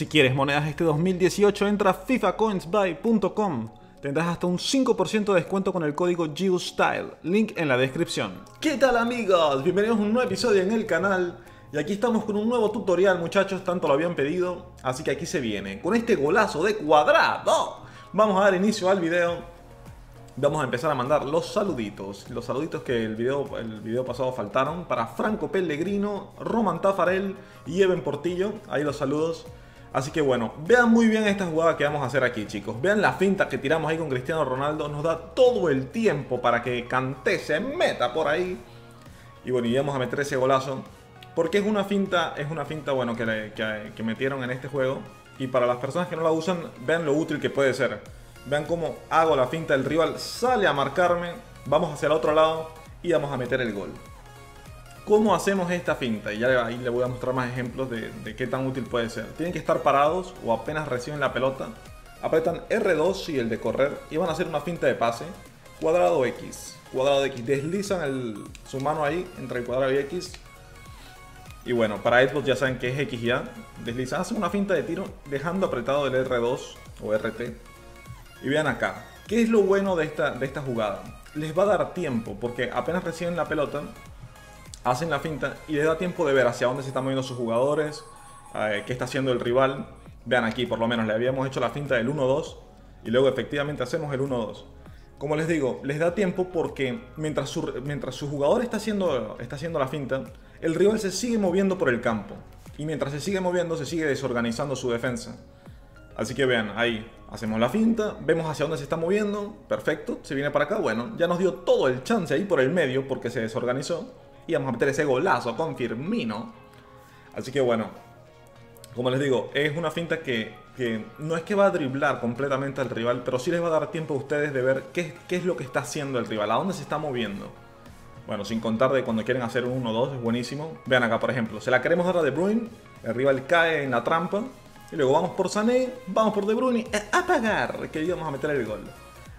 Si quieres monedas este 2018, entra a fifacoinsbuy.com. Tendrás hasta un 5% de descuento con el código Giustyle, link en la descripción. ¿Qué tal, amigos? Bienvenidos a un nuevo episodio en el canal. Y aquí estamos con un nuevo tutorial, muchachos, tanto lo habían pedido. Así que aquí se viene, con este golazo de Cuadrado. Vamos a dar inicio al video. Vamos a empezar a mandar los saluditos. Los saluditos que el video pasado faltaron. Para Franco Pellegrino, Roman Tafarel y Eben Portillo. Ahí los saludos. Así que bueno, vean muy bien esta jugada que vamos a hacer aquí, chicos. Vean la finta que tiramos ahí con Cristiano Ronaldo. Nos da todo el tiempo para que Kanté se meta por ahí. Y bueno, y vamos a meter ese golazo. Porque es una finta bueno, que metieron en este juego. Y para las personas que no la usan, vean lo útil que puede ser. Vean cómo hago la finta, el rival sale a marcarme. Vamos hacia el otro lado y vamos a meter el gol. ¿Cómo hacemos esta finta? Y ya ahí les voy a mostrar más ejemplos de qué tan útil puede ser. Tienen que estar parados o apenas reciben la pelota. Apretan R2 y el de correr y van a hacer una finta de pase. Cuadrado X. Cuadrado X. Deslizan su mano ahí entre el cuadrado y X. Y bueno, para Xbox ya saben que es X ya. Deslizan, hacen una finta de tiro dejando apretado el R2 o RT. Y vean acá, ¿qué es lo bueno de esta jugada? Les va a dar tiempo, porque apenas reciben la pelota, hacen la finta y les da tiempo de ver hacia dónde se están moviendo sus jugadores, qué está haciendo el rival. Vean aquí, por lo menos, le habíamos hecho la finta del 1-2 y luego efectivamente hacemos el 1-2. Como les digo, les da tiempo porque mientras su jugador está haciendo la finta, el rival se sigue moviendo por el campo. Y mientras se sigue moviendo, se sigue desorganizando su defensa. Así que vean, ahí hacemos la finta, vemos hacia dónde se está moviendo, perfecto, se viene para acá, bueno, ya nos dio todo el chance ahí por el medio porque se desorganizó y vamos a meter ese golazo con Firmino. Así que bueno, como les digo, es una finta que no es que va a driblar completamente al rival, pero sí les va a dar tiempo a ustedes de ver qué es lo que está haciendo el rival, a dónde se está moviendo. Bueno, sin contar de cuando quieren hacer un 1-2, es buenísimo. Vean acá, por ejemplo, se la queremos dar a De Bruyne, el rival cae en la trampa. Y luego vamos por Sané, vamos por De Bruyne, a pagar, que íbamos a meter el gol.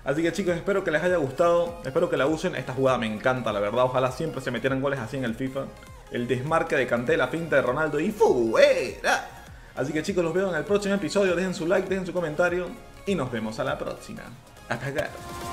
Así que chicos, espero que les haya gustado, espero que la usen. Esta jugada me encanta, la verdad, ojalá siempre se metieran goles así en el FIFA. El desmarque de Kanté, la finta de Ronaldo y ¡fuera! Así que chicos, los veo en el próximo episodio, dejen su like, dejen su comentario y nos vemos a la próxima. A pagar.